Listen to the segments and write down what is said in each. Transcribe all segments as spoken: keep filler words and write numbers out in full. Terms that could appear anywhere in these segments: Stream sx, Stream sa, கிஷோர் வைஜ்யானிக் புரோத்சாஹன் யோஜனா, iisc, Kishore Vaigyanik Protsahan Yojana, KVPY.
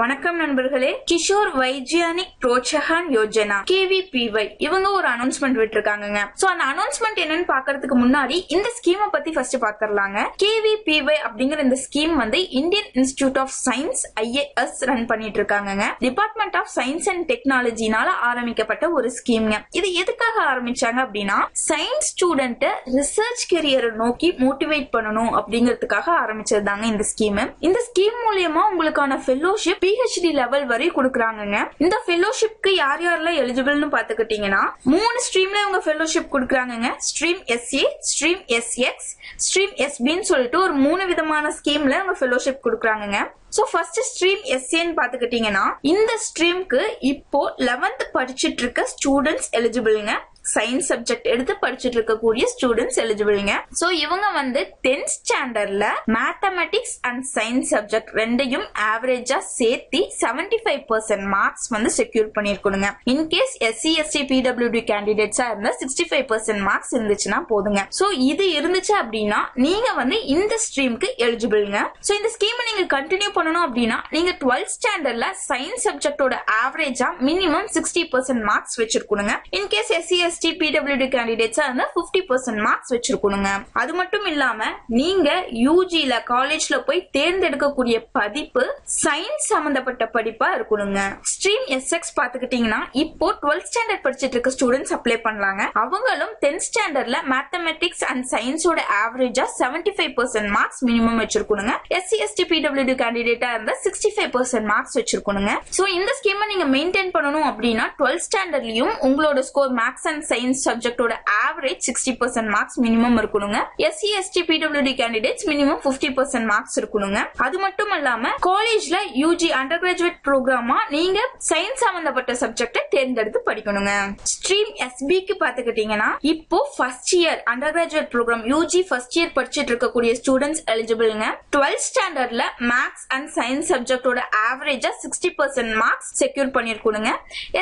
வணக்கம் நண்பர்களே, கிஷோர் வைஜ்யானிக் புரோத்சாஹன் யோஜனா கேவிபிஒய் இவங்க ஒரு அனௌன்ஸ்மெண்ட் விட்டுருக்காங்க. சோ அந்த அனௌன்ஸ்மெண்ட் என்னன்னு பாக்கிறதுக்கு முன்னாடி இந்த ஸ்கீம் பத்தி ஃபர்ஸ்ட் பாத்துறலாங்க. கேவிபிஒய் அப்படிங்கிற இந்த ஸ்கீம் வந்து Indian institute of science IAS run பண்ணிட்டு இருக்காங்க. டிபார்ட்மெண்ட் ஆஃப் சயின்ஸ் அண்ட் டெக்னாலஜினால ஆரம்பிக்கப்பட்ட ஒரு ஸ்கீம்ங்க. இது எதுக்காக ஆரம்பிச்சாங்க அப்படின்னா, சயின்ஸ் ஸ்டூடெண்ட் ரிசர்ச் கெரியரை நோக்கி மோட்டிவேட் பண்ணணும் அப்படிங்கறதுக்காக ஆரம்பிச்சதுதாங்க இந்த ஸ்கீம். இந்த ஸ்கீம் மூலமா உங்களுக்கான ஃபெல்லோஷிப் PhD லெவல் வரை கொடுக்கறாங்கங்க. இந்த ஃபெலோஷிப்க்கு யார் யாரெல்லாம் எலிஜிபிள்னு பாத்துக்கிட்டீங்கன்னா, மூணு ஸ்ட்ரீம்ல இவங்க ஃபெலோஷிப் கொடுக்கறாங்கங்க. Stream SA, stream SX, stream எஸ்பின்னு சொல்லிட்டு ஒரு மூணு விதமான ஸ்கீம்ல இவங்க ஃபெலோஷிப் கொடுக்கறாங்கங்க. சோ ஃபர்ஸ்ட் ஸ்ட்ரீம் எஸ்ஏன்னு பாத்துக்கிட்டீங்கன்னா, இந்த ஸ்ட்ரீம்க்கு இப்போ லெவன்த் படிச்சிட்டு இருக்க ஸ்டூடெண்ட்ஸ் எலிஜிபிள்ங்க. சயின்ஸ் சப்ஜெக்ட் எடுத்து படிச்சுட்டு இருக்கக்கூடிய ஸ்டூடெண்ட்ஸ் எலிஜிபிள்ங்க. சோ இவங்க வந்து டென்த் ஸ்டாண்டர்ட்ல மேத்தமெட்டிக்ஸ் அண்ட் சயின்ஸ் சப்ஜெக்ட் ரெண்டையும் ஆவரேஜா சேர்த்து செவன்டி ஃபைவ் பெர்சென்ட் மார்க்ஸ் வந்து செக்யூர் பண்ணிருக்கணுங்க. இன்கேஸ் எஸ்சி எஸ்டி பிடபிள்யூடி கேண்டிடேட்ஸா இருந்தா சிக்ஸ்டி ஃபைவ் பெர்சென்ட் மார்க்ஸ் இருந்துச்சுன்னா போதுங்க. சோ இது இருந்துச்சு அப்படின்னா நீங்க வந்து இந்த ஸ்ட்ரீம்க்கு எலிஜிபிள்ங்க. சோ இந்த ஸ்கீம் நீங்க கண்டினியூ பண்ணணும் அப்படின்னா நீங்க டுவெல்த் ஸ்டாண்டர்ட்ல சயின்ஸ் சப்ஜெக்டோட ஆவரேஜா மினிமம் சிக்ஸ்டி பெர்சென்ட் மார்க்ஸ் வச்சிருக்கணுங்க. In case SC P W D candidates வந்து fifty percent marks வச்சிருக்கணுங்க. அது மட்டும் இல்லாம நீங்க யூஜில காலேஜ்ல போய் தேர்ந்தெடுக்கக்கூடிய படிப்பு சயின்ஸ் சம்பந்தப்பட்ட படிப்பா இருக்கணுங்க. ஸ்ட்ரீம் S X பாத்துக்கிட்டீங்கன்னா, இப்போ twelfth ஸ்டாண்டர்ட் படிச்சிட்டு இருக்க ஸ்டூடெண்ட்ஸ் அப்ளை பண்ணலாங்க. அவங்களும் tenth ஸ்டாண்டர்ட்ல மேத்தமெட்டிக்ஸ் அண்ட் சயின்ஸோட ஆவரேஜா seventy-five percent மார்க்ஸ் மினிமம் வச்சிருக்கணுங்க. எஸ்சி எஸ்டி பிடபிள்யூடி கேண்டிடேட்டா இருந்தா sixty-five percent மார்க்ஸ் வச்சிருக்கணுங்க. சோ இந்த ஸ்கீமை நீங்க மெயின்டைன் பண்ணணும் அப்படின்னா twelfth ஸ்டாண்டர்ட்லயும் உங்களோட ஸ்கோர் மேக்ஸ் அண்ட் சயின்ஸ் சப்ஜெக்டோட average sixty percent marks minimum இருக்கணுங்க. SC ST PWD candidates minimum fifty percent marks இருக்கணுங்க. அது மட்டும் இல்லாம காலேஜ்ல யூஜி அண்டர் கிராஜுவேட் ப்ரோக்ராமா நீங்க சயின்ஸ் சம்பந்தப்பட்ட சப்ஜெக்ட தேர்ந்தெடுத்து படிக்கணுங்க. ஸ்ட்ரீம் எஸ்பிக்கு பாத்துக்கிட்டீங்கன்னா, இப்போ first year under graduate programme UG first year படிச்சுட்டு இருக்கக்கூடிய ஸ்டூடெண்ட்ஸ் எலிஜிபிள்ங்க. டுவெல்த் ஸ்டாண்டர்ட்ல மேக்ஸ் அண்ட் சயின்ஸ் சப்ஜெக்டோட ஆவரேஜா சிக்ஸ்டி பெர்சென்ட் மார்க்ஸ் செக்யூர் பண்ணிருக்கணுங்க.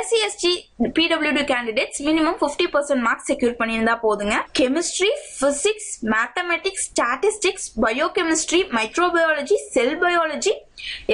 SC ST PWD candidates minimum fifty percent mark secure பண்ணியிருந்தா போதுங்க. Chemistry, physics, mathematics, statistics, biochemistry, microbiology, cell biology,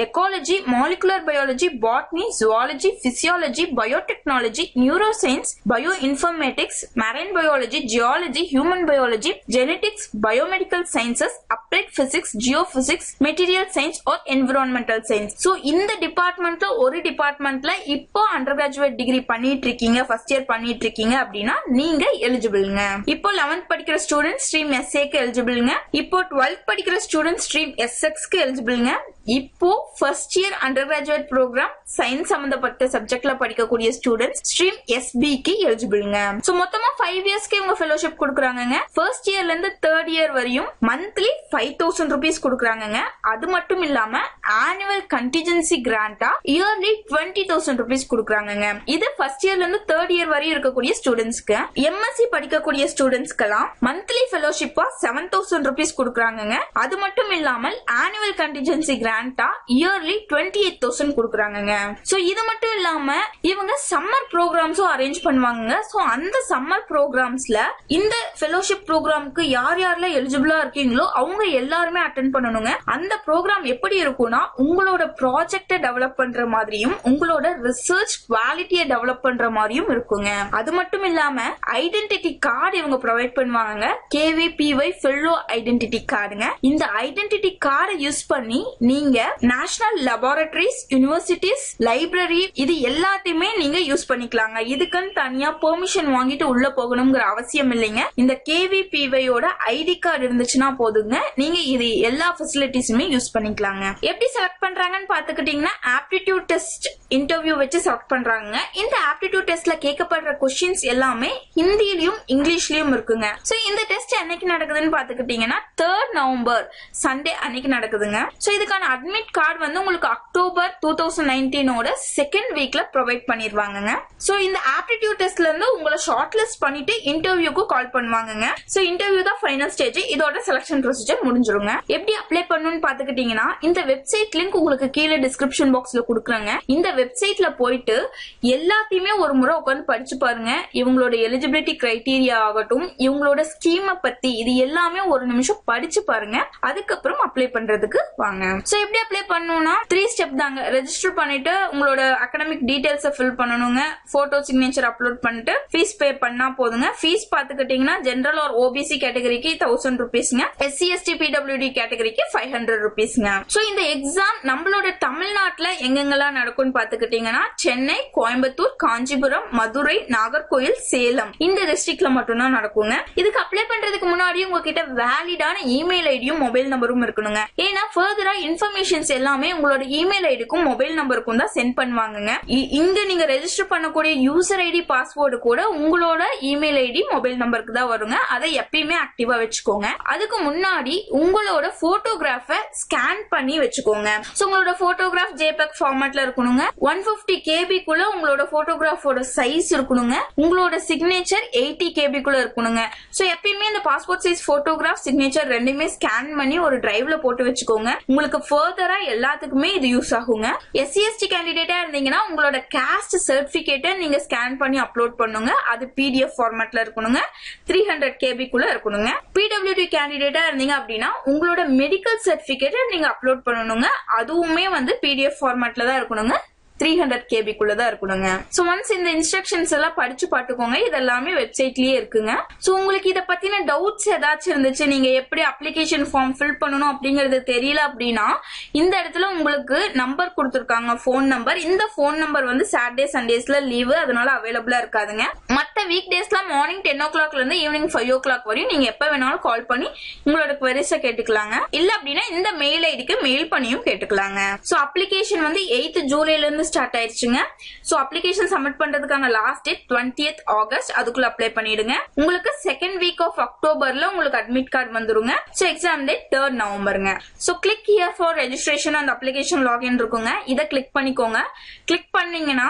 ecology, molecular biology, botany, zoology, physiology, biotechnology, neuroscience, bioinformatics, marine biology, geology, human biology, genetics, biomedical sciences, applied physics, Jio physics, material science or environmental science. So இந்த டிபார்ட்மெண்ட்ல ஒரு டிபார்ட்மெண்ட்ல இப்போ under graduate degree பண்ணிட்டு இருக்கீங்க, first year பண்ணிட்டு இருக்கீங்க அப்படின்னா நீங்க எலிஜிபிள்ங்க. இப்போ லெவன்த் படிக்கிற ஸ்டூடெண்ட் ஸ்ட்ரீம் எஸ்ஏக்கு எலிஜிபிள்ங்க. இப்போ டுவெல்த் படிக்கிற ஸ்டூடெண்ட் ஸ்ட்ரீம் எஸ்எக்ஸ்க்கு எலிஜிபிள்ங்க. இப்போ first year under graduate programme science சம்பந்தப்பட்ட சப்ஜெக்ட்ல படிக்கக்கூடிய ஸ்டூடெண்ட்ஸ் ஸ்ட்ரீம் எஸ்பிக்கு எலிஜிபிள்ங்க. சோ மொத்தமா ஃபைவ் இயர்ஸ்க்கு இவங்க ஃபெலோஷிப் கொடுக்குறாங்க. ஃபர்ஸ்ட் இயர்ல இருந்து தேர்ட் இயர் வரையும் மந்த்லி ஃபைவ் தௌசண்ட் ருபீஸ் கொடுக்குறாங்க. அது மட்டும் இல்லாம ஆனுவல் கண்டிஜென்சி கிராண்டா இயர்லி டுவெண்ட்டி தௌசண்ட் ருபீஸ் கொடுக்குறாங்க. இது ஃபர்ஸ்ட் இயர்ல இருந்து தேர்ட் இயர் வரையும் இருக்கக்கூடிய ஸ்டூடெண்ட்ஸ்க்கு. எம்எஸ்சி படிக்கக்கூடிய ஸ்டூடெண்ட்ஸ்க்கெல்லாம் மந்த்லி ஃபெலோஷிப்பா செவன் தௌசண்ட் ருபீஸ் கொடுக்குறாங்க. அது மட்டும் இல்லாமல் annual contingency grant yearly twenty-eight thousand கொடுக்கறாங்கங்க. சோ இது மட்டும் இல்லாம இவங்க சம்மர் ப்ரோக்ராம்ஸும் அரேஞ்ச் பண்ணுவாங்க. சோ அந்த சம்மர் ப்ரோக்ராம்ஸ்ல இந்த ஃபெலோஷிப் ப்ரோக்ராம்க்கு யார் யாரெல்லாம் எலிஜிபிளா இருக்கீங்களோ அவங்க எல்லாருமே அட்டெண்ட் பண்ணணுங்க. அந்த ப்ரோக்ராம் எப்படி இருக்கும்னா, உங்களோட ப்ராஜெக்ட டெவலப் பண்ற மாதிரியும் உங்களோட ரிசர்ச் குவாலிட்டியை டெவலப் பண்ற மாதிரியும் இருக்குங்க. அது மட்டும் இல்லாம ஐடென்டிட்டி கார்டு இவங்க ப்ரொவைட் பண்ணுவாங்க. கேவிபிஒய் ஃபெல்லோ ஐடென்டிட்டி கார்டுங்க. இந்த ஐடென்டிட்டி கார்டை யூஸ் பண்ணி நீங்க நேஷனல் லெபார்டரிஸ், யூனிவர்சிட்டிஸ், லைப்ரரி இது எல்லாத்தையுமே நீங்க யூஸ் பண்ணிக்கலாங்க. இதுக்குன்னு தனியா பெர்மிஷன் வாங்கிட்டு உள்ள போகணும்ங்கிற அவசியம் இல்லைங்க. இந்த கேவிபிஒயோட ஐடி கார்டு இருந்துச்சுன்னா போதுங்க, நீங்க இது எல்லா ஃபெசிலிட்டிஸுமே யூஸ் பண்ணிக்கலாங்க. எப்படி செலக்ட் பண்றாங்கன்னு பாத்துக்கிட்டீங்கன்னா, ஆப்டிடியூட் டெஸ்ட் இன்டர்வியூ வச்சு செலக்ட் பண்றாங்க. இந்த ஆப்டிடியூட் டெஸ்ட்ல கேட்கப்படுற கொஸ்டின்ஸ் எல்லாமே ஹிந்தியிலும் இங்கிலீஷ்லயும் இருக்குங்க. சோ இந்த டெஸ்ட் என்னைக்கு நடக்குதுன்னு பாத்துக்கிட்டீங்கன்னா தேர்ட் நவம்பர் சண்டே அன்னைக்கு நடக்குதுங்க. சோ இதுக்கான அட்மிட் கார்டு வந்து உங்களுக்கு அக்டோபர் டூ தௌசண்ட் நைன்டீனோட செகண்ட் வீக்ல ப்ரொவைட் பண்ணிருவாங்க. சோ இந்த ஆப்டிடியூட் டெஸ்ட்ல இருந்து உங்களை ஷார்ட் லிஸ்ட் பண்ணிட்டு இன்டர்வியூக்கு கால் பண்ணுவாங்க. சோ இன்டர்வியூ தான் ஃபைனல் ஸ்டேஜ். இதோட செலக்ஷன் ப்ரொசீஜர் முடிஞ்சிருங்க. எப்படி அப்ளை பண்ணணும்னு பாத்துக்கிட்டீங்கன்னா, இந்த வெப்சைட் லிங்க் உங்களுக்கு கீழே டிஸ்கிரிப்ஷன் பாக்ஸ்ல கொடுக்குறாங்க. இந்த வெப்சைட்ல போயிட்டு எல்லாத்தையுமே ஒரு முறை உட்காந்து படிச்சு பாருங்க. இவங்களோட எலிஜிபிலிட்டி கிரைட்டீரியா ஆகட்டும், இவங்களோட ஸ்கீமை பத்தி இது எல்லாமே ஒரு நிமிஷம் படிச்சு பாருங்க. அதுக்கப்புறம் அப்ளை பண்றதுக்கு வாங்க. So, if you apply apply பண்ணனும்னா three step தாங்க register பண்ணிட்டு உங்களோட academic details fill பண்ணனும்ங்க photo signature upload பண்ணிட்டு fees pay பண்ணா போதுங்க fees பாத்துக்கிட்டீங்கன்னா general or O B C category க்கு one thousand rupeesங்க S C S T P W D category க்கு five hundred rupeesங்க சோ இந்த exam நம்மளோட தமிழ்நாட்டுல எங்கெங்கலாம் நடக்கும்னு பாத்துக்கிட்டீங்கன்னா சென்னை கோயம்புத்தூர் காஞ்சிபுரம் மதுரை நாகர்கோயில் சேலம் இந்த டிஸ்ட்ரிக்ட்ல மட்டும் தான் நடக்கும்ங்க இதுக்கு அப்ளை பண்றதுக்கு முன்னாடி உங்ககிட்ட வேலிடான ஈமெயில் ஐடியும் மொபைல் நம்பரும் இருக்கணும்ங்க ஏனா further informations எல்லாமே உங்களோட ஈமெயில் ஐடிக்கும் மொபைல் நம்பருக்கும் தான் சென்ட் பண்ணுவாங்கங்க இங்க நீங்க ரெஜிஸ்டர் பண்ணக்கூடிய யூசர் ஐடி பாஸ்வேர்ட் கூட உங்களோட ஈமெயில் ஐடி மொபைல் நம்பருக்கு தான் வரும்ங்க அதை எப்பவுமே ஆக்டிவா வெச்சுக்கோங்க அதுக்கு முன்னாடி உங்களோட போட்டோகிராஃபை ஸ்கேன் பண்ணி வெச்சுக்கோங்க சோ உங்களோட போட்டோகிராஃப் JPEG ஃபார்மட்ல இருக்கணும்ங்க one fifty K B குள்ள உங்களோட போட்டோகிராஃபோட சைஸ் இருக்கணும்ங்க உங்களோட signature eighty K B குள்ள இருக்கணும்ங்க சோ எப்பவுமே இந்த பாஸ்போர்ட் சைஸ் போட்டோகிராஃப் signature ரெண்டுமே ஸ்கேன் பண்ணி ஒரு டிரைவ்ல போட்டு வெச்சுக்கோங்க உங்களுக்கு furtherா எல்லாத்துக்குமே இது யூஸ் ஆகும்ங்க S C S T கேண்டிடேட்டா இருந்தீங்கன்னா உங்களோட caste certificate நீங்க ஸ்கேன் பண்ணி அப்லோட் பண்ணுங்க அது P D F ஃபார்மட்ல இருக்கணும்ங்க three hundred K B குள்ள இருக்கணும்ங்க P W D கேண்டிடேட்டா இருந்தீங்க அப்படினா உங்களோட medical certificate நீங்க அப்லோட் பண்ணனும்ங்க அதுவுமே வந்து P D F ஃபார்மட்ல தான் இருக்கணும்ங்க three hundred K B குள்ள தான் இருக்குங்க சோ once இந்த இன்ஸ்ட்ரக்ஷன்ஸ் எல்லாம் படிச்சு பாத்துக்கோங்க இதெல்லாம் வெப்சைட்லயே இருக்குங்க சோ உங்களுக்கு இத பத்தின டவுட்ஸ் ஏதாச்சும் இருந்துச்சு நீங்க எப்படி அப்ளிகேஷன் ஃபார்ம் ஃபில் பண்ணனும் அப்படிங்கிறது தெரியல அப்படினா இந்த இடத்துல உங்களுக்கு நம்பர் கொடுத்திருக்காங்க ஃபோன் நம்பர் இந்த ஃபோன் நம்பர் வந்து சாட்டர்டே சண்டேஸ்ல லீவு அதனால அவேலபிளா இருக்காதுங்க மத்த வீக் டேஸ்ல மார்னிங் ten o'clock ல இருந்து ஈவினிங் five o'clock வரையும் நீங்க எப்ப வேணாலும் கால் பண்ணி உங்களோட queries கேட்டுக்கலாங்க இல்ல அப்படினா இந்த மெயில் ஐடிக்கு மெயில் பண்ணியும் கேட்டுக்கலாங்க சோ அப்ளிகேஷன் வந்து eighth July ல இருந்து start ஆயிடுச்சுங்க சோ அப்ளிகேஷன் சப்மிட் பண்றதுக்கான லாஸ்ட் டேட் twentieth August அதுக்குள்ள அப்ளை பண்ணிடுங்க உங்களுக்கு செகண்ட் வீக் ஆஃப் அக்டோபர்ல உங்களுக்கு அட்மிட் கார்டு வந்துருங்க சோ எக்ஸாம் டேட் third Novemberங்க so click here for registration and application login இருக்குங்க இத கிளிக் பண்ணிக்கோங்க கிளிக் பண்ணீங்கனா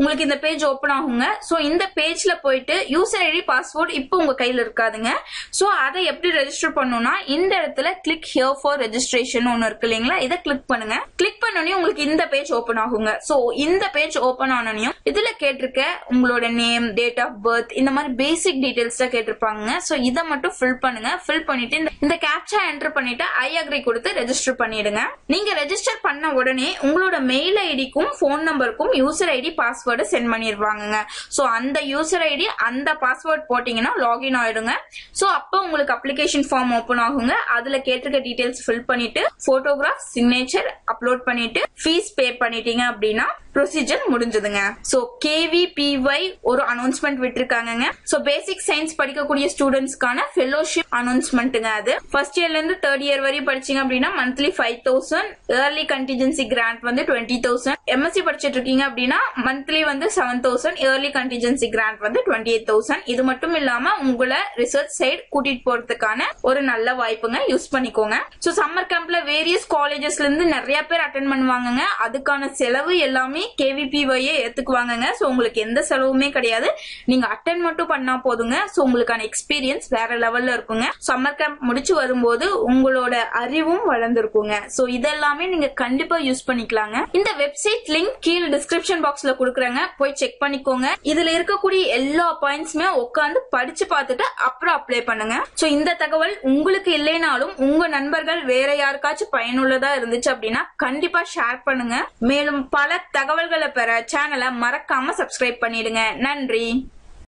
உங்களுக்கு இந்த பேஜ் ஓபன் ஆகுங்க சோ இந்த பேஜ்ல போய்ட்டு யூசர் ஐடி பாஸ்வேர்ட் இப்போ உங்க கையில இருக்காதுங்க சோ அதை எப்படி ரெஜிஸ்டர் பண்ணனும்னா இந்த இடத்துல கிளிக் ஹியர் ஃபார் ரெஜிஸ்ட்ரேஷன் ஒன்னு இருக்குலீங்களா இத கிளிக் பண்ணுங்க கிளிக் பண்ணனே உங்களுக்கு இந்த பேஜ் ஓபன் ஆகுங்க சோ இந்த பேஜ் ஓபன் ஆனனே இதுல கேட்டிருக்க உங்களோட நேம் டேட் ஆஃப் பர்த் இந்த மாதிரி பேசிக் டீடைல்ஸ் தான் கேட்டிருப்பாங்க சோ இத மட்டும் ஃபில் பண்ணுங்க ஃபில் பண்ணிட்டு இந்த கேப்சா என்டர் பண்ணிட்டு ஐ அக்ரி கொடுத்து ரெஜிஸ்டர் பண்ணிடுங்க நீங்க ரெஜிஸ்டர் பண்ண உடனே உங்களோட மெயில் ஐடிக்கும் ஃபோன் நம்பருக்கும் யூசர் ஐடி பாஸ்வேர்ட் send பண்ணிருவாங்கங்க சோ அந்த யூசர் ஐடி அந்த பாஸ்வேர்ட் போடிங்கன்னா லாகின் ஆயிடுங்க சோ அப்ப உங்களுக்கு அப்ளிகேஷன் ஃபார்ம் ஓபன் ஆகுங்க அதுல கேட்டிருக்க டீடைல்ஸ் ஃபில் பண்ணிட்டு போட்டோகிராஃப் சிக்னேச்சர் அப்லோட் பண்ணிட்டு ஃபீஸ் பே பண்ணிட்டீங்க அப்படினா ப்ரொசீஜர் முடிஞ்சதுங்க so K V P Y ஒரு அனௌன்ஸ்மென்ட் விட்டுருக்காங்கங்க சோ பேசிக் சயின்ஸ் படிக்கக்கூடிய ஸ்டூடண்ட்ஸ்கான ஃபெலோஷிப் அனௌன்ஸ்மென்ட்ங்க அது ஃபர்ஸ்ட் இயர்ல இருந்து third இயர் வரை படிச்சீங்க அப்படினா monthly five thousand early contingency grant வந்து twenty thousand M S C படிச்சிட்டு இருக்கீங்க அப்படினா மந்த்லி வந்து seven thousand early contingency grant வந்து twenty-eight thousand இது மட்டும் இல்லாம உங்கள ரிசர்ச் சைட் கூட்டிட்டு போறதுக்கான ஒரு நல்ல வாய்ப்புங்க யூஸ் பண்ணிக்கோங்க சோ சம்மர் கேம்ப்ல வேரியஸ் காலேजेसல இருந்து நிறைய பேர் அட்டெண்ட் பண்ணுவாங்கங்க அதுக்கான செலவு எல்லாமே K V P Y ஏத்துக்குவாங்கங்க சோ உங்களுக்கு எந்த செலவுமே கிடையாது நீங்க அட்டெண்ட் மட்டும் பண்ணா போதுங்க சோ உங்களுக்கான எக்ஸ்பீரியன்ஸ் வேற லெவல்ல இருக்குங்க சம்மர் கேம்ப் முடிச்சு வரும்போது உங்களோட அறிவும் வளர்ந்திருக்குங்க சோ இதெல்லாம் நீங்க கண்டிப்பா யூஸ் பண்ணிக்கலாங்க இந்த வெப்சைட் லிங்க் கீழ டிஸ்கிரிப்ஷன் பாக்ஸ்ல கொடுக்கறேங்க போய் செக் பண்ணிக்கோங்க இதுல இருக்கக்கூடிய எல்லா பாயிண்ட்ஸ்மே உட்கார்ந்து படிச்சு பார்த்துட்டு அப்புறம் அப்ளை பண்ணுங்க சோ இந்த தகவல் உங்களுக்கு இல்லைனாலும் உங்க நண்பர்கள் வேற யாருக்காச்சும் பயனுள்ளதா இருந்துச்சு அப்படினா கண்டிப்பா ஷேர் பண்ணுங்க மேலும் பல தகவல்களை பெற சேனலை மறக்காம சப்ஸ்கிரைப் பண்ணிடுங்க நன்றி